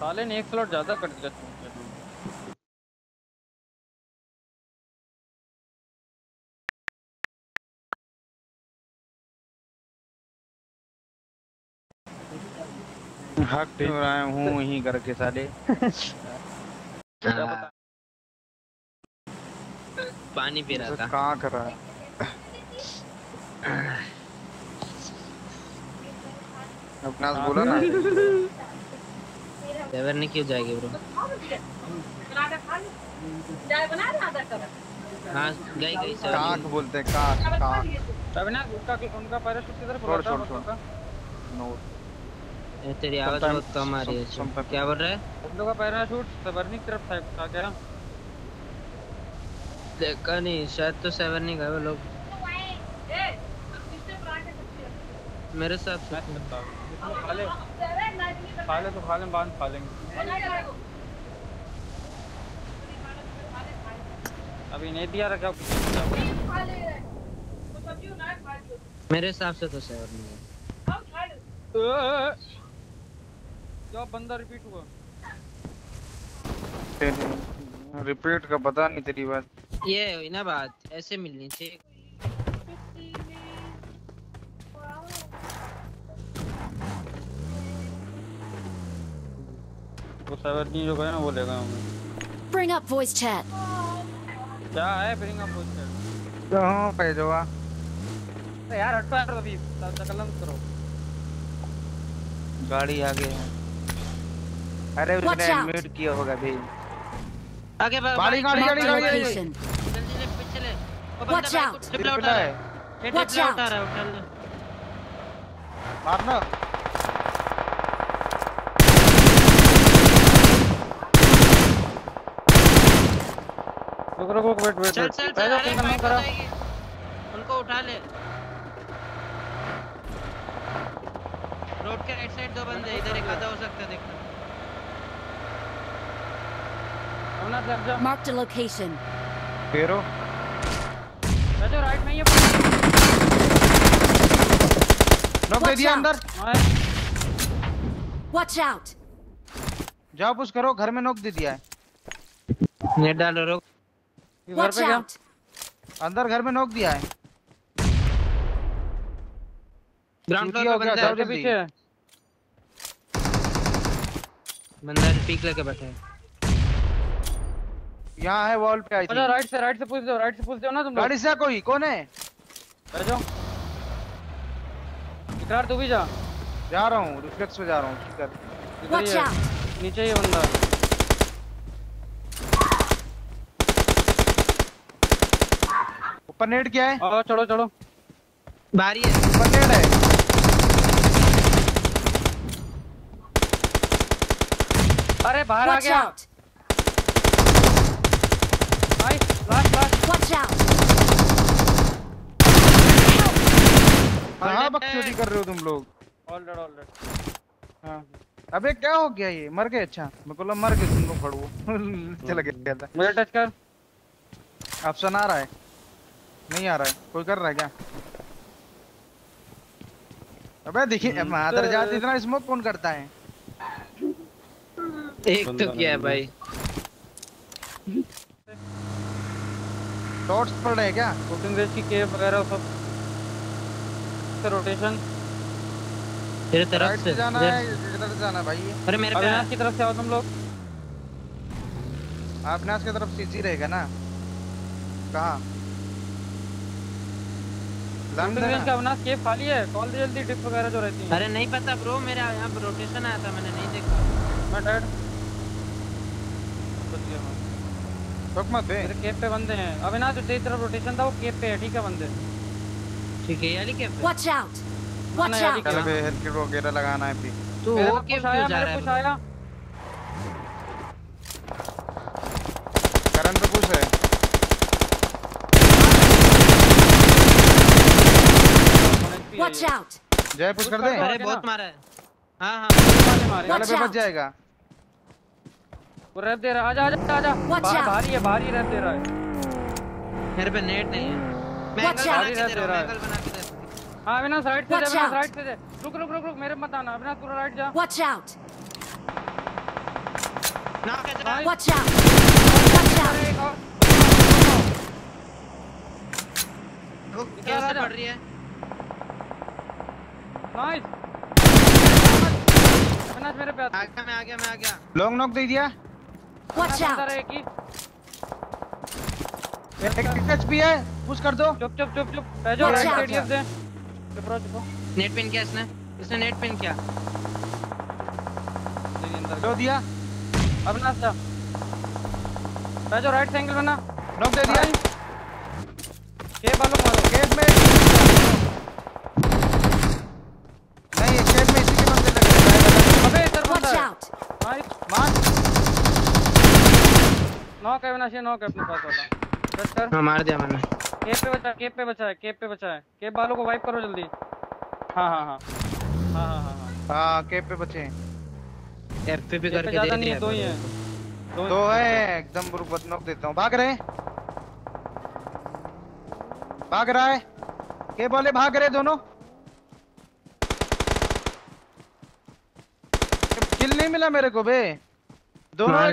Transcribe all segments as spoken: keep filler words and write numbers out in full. साले ने एक स्लॉट ज्यादा कट दिया तुमने। हक टीम रहा हूँ वहीं करके साले। पानी पी रहा था। कहाँ कर रहा है? अपना बोला ना। ड्राइवर नहीं क्यों जाएगी ब्रो? हाँ गई गई सर। काक बोलते हैं काक काक। तब ना उसका उनका पैराशूट किधर पड़ा था? नो। तेरी आवाज़ बहुत कम आ रही है। क्या बोल रहे हैं? उन लोगों का पैराशूट सेवर्निक तरफ था क्या? देखा नहीं शायद तो सेवर्निक है वो लोग। मेरे साथ खाले तो खाले बांध खालेंगे। अभी नहीं दिया रखा। मेरे हिसाब से तो सही नहीं है। क्या बंदा रिपीट हुआ? रिपीट का पता नहीं तेरी बात। ये हुई ना बात ऐसे मिलनी चाहिए। वो सर्वर की जो गया ना वो लेगा हमें। Bring up voice chat. क्या है bring up voice chat? कहाँ पे जोआ? अरे यार हटवा यार अभी तकलम करो। गाड़ी आगे है। अरे उसने म्यूट किया होगा भी। आगे गाड़ी गाड़ी गाड़ी गाड़ी। जल्दी से पिछले। Watch out. ट्रिपल उठा रहा है। Watch out. उठा रहा है उठा ले। मारना। रुको वेट वेट चल चल चल नहीं करो उनको उठा ले। रोड के राइट साइड दो बंदे इधर एक आधा हो सकता है देखना। अपना लग जा मार्क द लोकेशन फेरो बेटा राइट में ये नॉक दे दिया अंदर। वॉच आउट जाओ पुश करो। घर में नॉक दे दिया है। नेट डालो रोक घर पे क्या? अंदर घर में नोक दिया है। ग्राउंड फ्लोर पे बंदा है पीछे। बंदा पीक लेके बैठा है। यहाँ है वॉल पे आई थी। राइट से राइट से पूछ दो राइट से पूछ दो ना तुम लोग। गाड़ी से कोई कौन है? बैठो। इकरार तू भी जा। जा रहा हूँ रिफ्लेक्स पे जा रहा हूँ इधर। नीचे ही बंदा। पनेट क्या है? और चलो चलो भारी है पनेट है। अरे बाहर आ गया भाई। Last last watch out. कहां बकचोदी कर रहे हो तुम लोग? ऑलरेडी ऑलरेडी हां। अबे क्या हो गया ये मर गए? अच्छा मैं बोला मर गए तुम लोग खड़ो चला गया था। मुझे टच कर ऑप्शन आ रहा है नहीं आ रहा है। कोई कर रहा है क्या? अबे देखिए मादर जात इतना स्मोक कौन करता है? एक तो क्या है भाई डॉट्स पड़ रहे हैं क्या? शूटिंग रेंज की केप वगैरह सब का रोटेशन तेरे तरफ से जाना है। इधर जाना भाई। अरे मेरे पे अविनाश की तरफ से आओ तुम लोग। अविनाश की तरफ सीजी रहेगा ना? कहां का अविनाश केप खाली है? कॉल जल्दी डिप वगैरह जो रहती है। अरे नहीं पता ब्रो मेरा यहाँ रोटेशन आया था मैंने नहीं देखा। मैं डर रुक मत बे। मेरे केप पे बंदे हैं। अविनाश जो तेरी तरफ रोटेशन था वो केप पे है। ठीक है बंदे ठीक है याली केप पे। Watch out watch out. चल बे हेलमेट वगैरह लगाना है भी। तू वो केप क्यों जा रहा है? कुछ आया करंट पे कुछ है। Watch out. जय पुश कर दे। अरे बहुत मारा है। हां हां वाले मारे। वाले पे बच जाएगा। वो रह दे रहा। आजा आजा आजा। भारी है भारी रह दे रहा है। मेरे पे नेट नहीं है। मैं भारी रह दे रहा है। अविनाश राइट से जा, अविनाश राइट से जा, रुक रुक रुक रुक मेरे मत आना अविनाश, पूरा राइट जा। वॉच आउट ना, कैसे ना, वॉच आउट वॉच आउट, रुक कैसे पड़ रही है। नाइस अविनाश मेरे पे आ गया, मैं आ गया मैं आ गया लॉन्ग नॉक दे दिया। वॉच आउट एक ही एक भी है, पुश कर दो। चुप चुप चुप चुप बैठो, राइट साइड से चुपरो चुपो। नेट पिन किया इसने, इसने नेट पिन किया, ले अंदर दो दिया अविनाश सा। बैठो राइट एंगल बना, नॉक दे दिया के बालों मारो गेट में। नहीं शेड में इसी के बंदे लगे हैं। अबे इधर बंदा भाई मार, नॉक है अविनाश, ये नॉक है अपने पास वाला। हाँ मार दिया मैंने। केप पे बचा, केप पे बचा है, केप पे बचा है। केप वालों को वाइप करो जल्दी। हाँ हाँ हाँ हाँ हाँ हाँ हाँ केप पे बचे हैं। एफ पे भी करके ज़्यादा नहीं है, दो ही हैं, दो है एकदम। बुरबत नॉक देता हूँ, भाग रहे भाग रहा है केप वाले, भाग रहे दोनों। किल नहीं मिला मेरे को बे, दोनों कर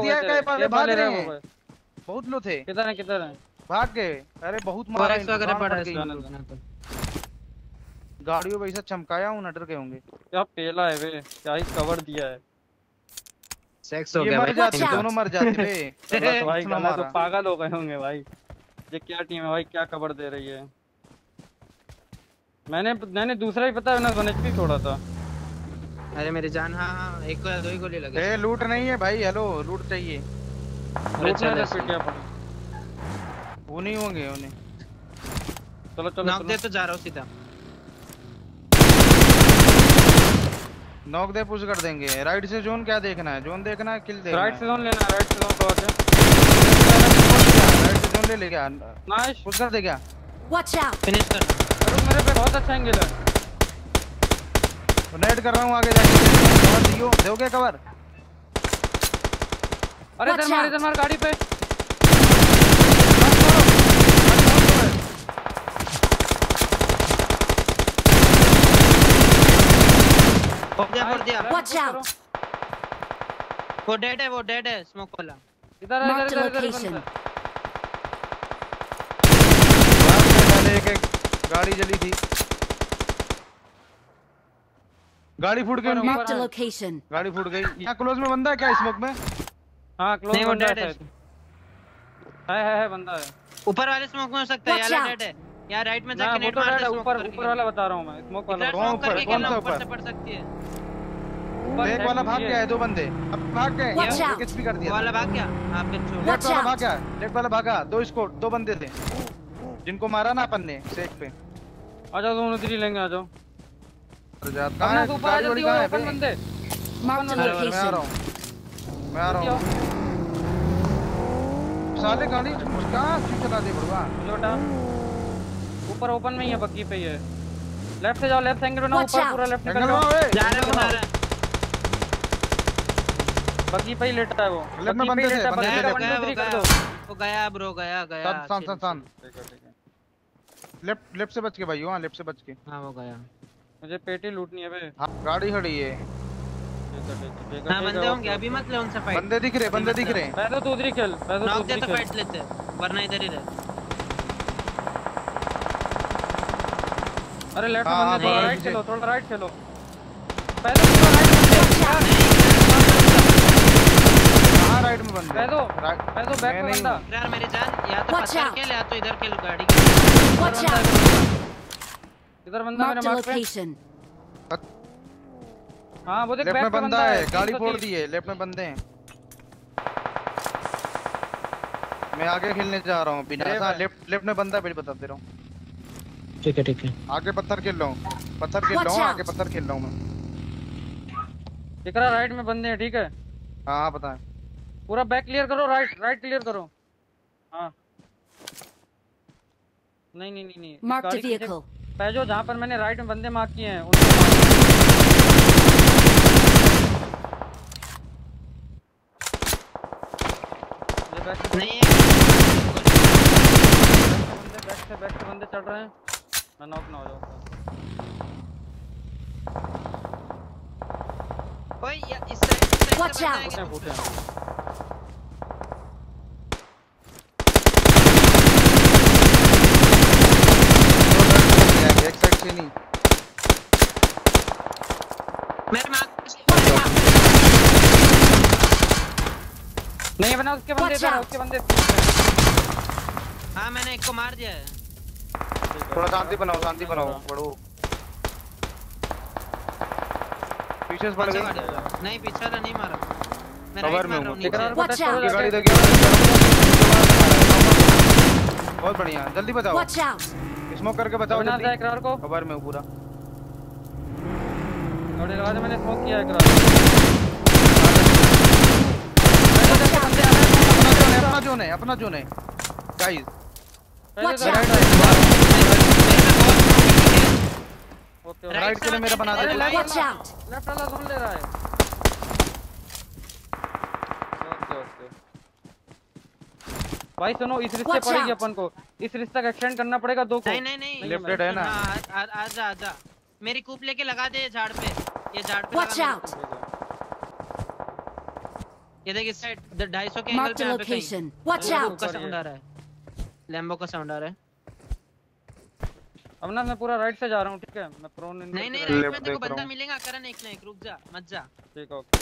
दिया केप वाले, भाग रहे हैं। बहुत लो थे, किधर है किधर है, भाग गए। अरे बहुत मारा वगैरह पड़ा है इसमें तो, गाड़ियों पे ऐसा चमकाया हूं, डर गए होंगे। क्या पेला है बे, क्या ही कवर दिया है। सेक्स हो गया भाई, दोनों मर जाते बे भाई, गाना तो पागल हो गए होंगे भाई। ये क्या टीम है भाई, क्या कवर दे रही है। मैंने मैंने दूसरा ही पता है ना वन एच पी छोड़ा था। अरे मेरी जान, हां हां एक गोली, दो ही गोली लगी। ए लूट नहीं है भाई, हेलो लूट चाहिए। वो नहीं होंगे, वो नहीं। चलो चलो नॉक दे, तो जा रहा हूँ सीधा नॉक दे, पुश कर देंगे। राइट से जोन क्या देखना है, जोन देखना है, किल देखना है। राइट से जोन लेना है, राइट से जोन तो आते हैं, राइट से जोन ले ले क्या। नाइस पुश कर दे क्या, वॉच आउट फिनिश कर। अरे मेरे पे बहुत अच्छा एंगल है, नेट कर रहा हूँ आगे जाके। कवर दियो, दोगे कवर। अरे इधर मार, इधर मार गाड़ी पे। हो गया कर दिया। वॉच आउट, वो डेड है, वो डेड है स्मोक वाला। इधर आ, इधर इधर इधर वाले। एक एक गाड़ी जली थी, गाड़ी फूट गई, गाड़ी फूट गई। यहाँ क्लोज में बंदा है क्या, स्मोक में? हाँ क्लोज में बंदा है, है है है बंदा है। ऊपर वाले स्मोक में हो सकता है, यार डेड है यार। राइट में जाके नेट मार दे, ऊपर ऊपर वाला बता रहा हूं मैं, स्मोक वाला। कौन ऊपर, कौन सा ऊपर से पड़ सकती है। ऊपर एक वाला भाग गया है, दो बंदे अब भाग गए। एक एचपी कर दिया वाला, भाग गया। हां पे छोड़, लेफ्ट वाला भागा, लेफ्ट वाला भागा। दो स्क्वाड, दो बंदे थे जिनको मारा ना अपन ने सेक पे। आ जाओ, दोनों तीन लेंगे, आ जाओ। कहां है ऊपर, आ जाती है अपन बंदे। मार दो, मैं आ रहा हूं। साले गाड़ी कहां से चला दे बड़वा, लौटा ऊपर ओपन में ही है, बग्गी पे ही है। लेफ्ट से जाओ, लेफ्ट एंगल बनाओ, ऊपर पूरा लेफ्ट निकल जाओ। जा रहे बना रहे, बग्गी पे ही लेटा है वो। लेफ्ट में बंदे थे, बंदे का वन टू थ्री कर दो। वो गया ब्रो, गया गया। सन सन सन लेफ्ट लेफ्ट से बच के भाई, हां लेफ्ट से बच के। हां वो गया, मुझे पेटी लूटनी है बे। गाड़ी खड़ी है, ना बंदे होंगे अभी, मत ले उनसे फाइट। बंदे दिख रहे, बंदे दिख रहे। पहले तो उधर ही खेल, पहले तो उधर ही फाइट लेते हैं, वरना इधर ही रहे। अरे लेफ्ट बंदे, थोड़ा राइट खेलो, थोड़ा राइट खेलो। पहले तो राइट बंदे, हां राइट में बंदे। पहले तो पहले तो बैक में बंदा। यार मेरी जान, या तो पत्थर खेल या तो इधर खेल गाड़ी। इधर बंदा मेरे मार्क पे। हाँ वो देख, बैक में बंदा है, गाड़ी फोड़ दी है। लेफ्ट में बंदे हैं, मैं आगे खेलने जा रहा हूँ बिना। हाँ लेफ्ट लेफ्ट में बंदा है, बता दे रहा हूँ। ठीक है ठीक है, आगे पत्थर खेल रहा हूँ, पत्थर खेल रहा हूँ, आगे पत्थर खेल रहा हूँ मैं। दिख रहा राइट में बंदे हैं, ठीक है। हाँ हाँ पता है, पूरा बैक क्लियर करो, राइट राइट क्लियर करो। हाँ नहीं नहीं नहीं नहीं, पैजो जहाँ पर मैंने राइट में बंदे मार्क किए हैं। नहीं है, बंदे बैक से बैक से बंदे चढ़ रहे हैं। मैं नॉक ना हो जाऊं। ओए यार इस साइड से वॉच आउट। नहीं बना उसके बंदे इधर, उसके बंदे। हां मैंने एक को मार दिया है। थोड़ा शांति बनाओ, शांति बनाओ, बढ़ो। पीछे से बन गए। नहीं पीछे वाला नहीं मारा। मैं राइट मार रहा हूं। गाड़ी इधर की। बहुत बढ़िया, जल्दी बचाओ। स्मोक करके बचाओ जल्दी। इकरार को कवर में पूरा। थोड़े बाद मैंने स्मोक किया इकरार। अपना जोन है, अपना जोन है गाइस। ओके राइट के लिए मेरा बना दे। लेफ्ट वाला जोन ले रहा है। ओके ओके भाई सुनो, इस रिश्ते पड़ेगी अपन को, इस रिश्ते का एक्सटेंड करना पड़ेगा दो को। नहीं नहीं नहीं लेफ्ट राइट है ना। आजा आजा मेरी कूप लेके लगा दे झाड़ पे, ये झाड़ पे लगा। ये देख इस साइड इधर दो सौ पचास के एंगल पे पे कहीं वॉच आउट का साउंड आ रहा है, लैम्बो का साउंड आ रहा है। अब ना मैं पूरा राइट से जा रहा हूं, ठीक है? मैं प्रोन नहीं नहीं राइट में देखो बंदा मिलेगा। करन एक ना एक रुक जा, मत जा। ठीक है ओके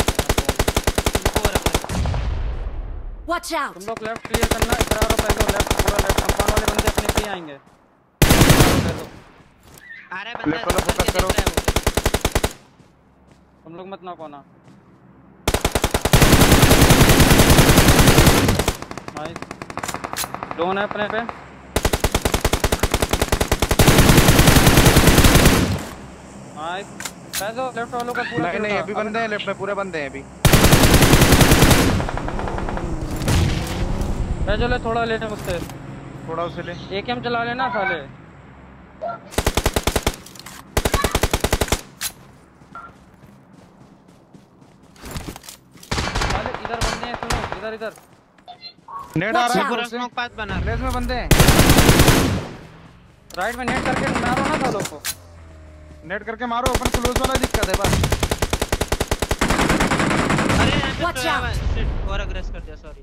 वॉच आउट। तुम लोग लेफ्ट क्लियर करना, इकरार और पहले लेफ्ट पूरा लेफ्ट कंपाउंड वाले बंदे अपने पे आएंगे। आ रहा है बंदा, फोकस करो। तुम लोग मत नॉक होना। ड्रोन है अपने पे। पैसो लेफ्ट वालों का पूरा नहीं नहीं अभी बंदे हैं लेफ्ट में, पूरे बंदे हैं अभी। पैसो ले थोड़ा लेट है उससे, थोड़ा उससे ले। एकेएम चला लेना साले। साले इधर बंदे हैं सुनो, इधर इधर नेट आ रहा है पूरा। स्मोक पाथ बना रेस में बंदे हैं। राइट में नेट करके मारो ना सालों को, नेट करके मारो। अपन क्लोज वाला दिक्कत है बस। अरे वॉच आउट शिट और अग्रेस कर दिया, सॉरी।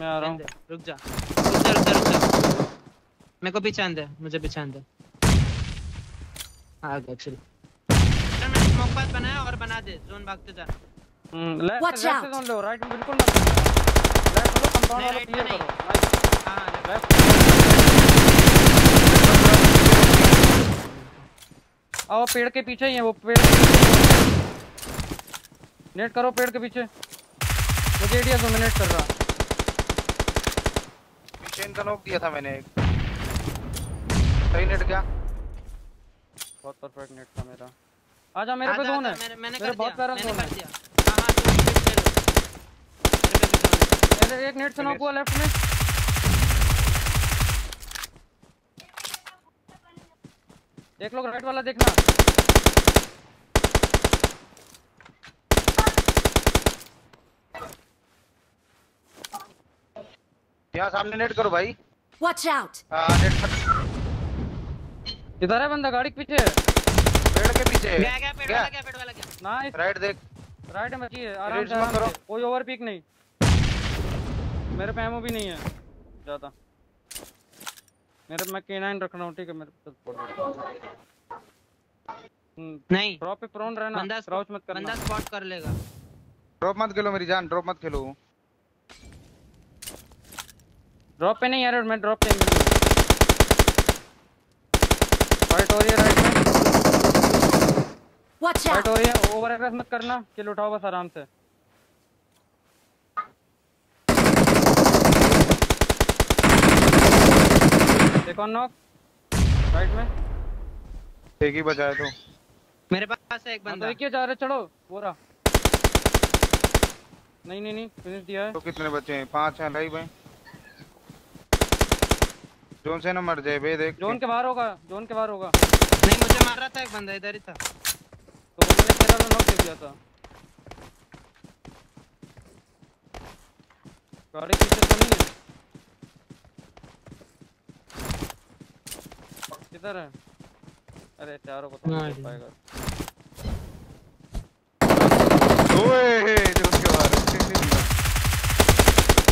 मैं आ रहा हूं, रुक जा रुक जा रुक जा। मेरे को पहचान दे, मुझे पहचान दे। आ गया एक्चुअली। मैंने स्मोक पाथ बनाया और बना दे, जोन भागते जाना। हम्म लेफ्ट से जोन लो, राइट में बिल्कुल मत। राइट में नहीं, हां लेफ्ट। आओ पेड़ के पीछे ही है वो, पेड़ नेट करो पेड़ के पीछे। मुझे एडिया दो, मिनट कर रहा पीछे। इनका नॉक दिया था मैंने एक, सही नेट क्या? बहुत परफेक्ट नेट था मेरा। आजा मेरे पे जोन है, मेरे बहुत प्यारा जोन है। एक नेट से नॉक हुआ लेफ्ट में। देख लो राइट वाला देखना। यहाँ सामने नेट करो भाई। Watch out! इधर है बंदा, गाड़ी के पीछे, पेड़ के पीछे। क्या क्या पेड़ वाला, क्या पेड़ वाला क्या? नाइस राइट देख, राइट में बची है। आराम से करो, कोई ओवर पिक नहीं। मेरे पे एमो भी नहीं है ज्यादा। मेरे मैं के नाइन रख रहा हूं, ठीक है? मेरे पे स्पॉट नहीं, ड्रॉप पे प्रोन रहना, क्राउच मत करना। बंदा स्पॉट कर लेगा। ड्रॉप मत खेलो मेरी जान, ड्रॉप मत खेलो। ड्रॉप पे नहीं यार, मैं ड्रॉप पे नहीं। फाइट हो रही है राइट में, वॉच आउट। फाइट हो रही है, ओवर एग्रेस मत करना। किल उठाओ बस आराम से। एक और नॉक राइट में, एक ही बचा है। तो मेरे पास है एक बंदा, देखिए जा रहे। चलो बोरा नहीं नहीं नहीं फिनिश दिया है। तो कितने बचे हैं? पांच हैं लाइव हैं। जोन से ना मर जाए बे, देख जोन के बाहर होगा, जोन के बाहर होगा। नहीं मुझे मार रहा था एक बंदा, इधर ही था तो मैंने तेरा तो नॉक दे दिया था। गाड़ी पीछे तो नहीं है? किधर है? अरे चारों को तो नहीं पाएगा। ओए जो उसके बाहर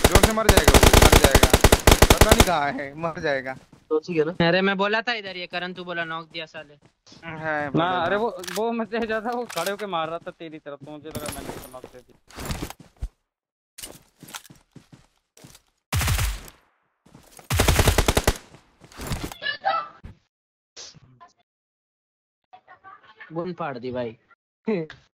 जोर से मर जाएगा, मर जाएगा, पता नहीं कहाँ है, मर जाएगा। सोच ही गया ना। अरे मैं बोला था इधर, ये करण तू बोला नॉक दिया साले। ना अरे वो वो मुझे ज्यादा वो खड़े होके मार रहा था तेरी तरफ, तो मुझे लगा मैंने नॉक दे दी। गुन फाड़ दी भाई।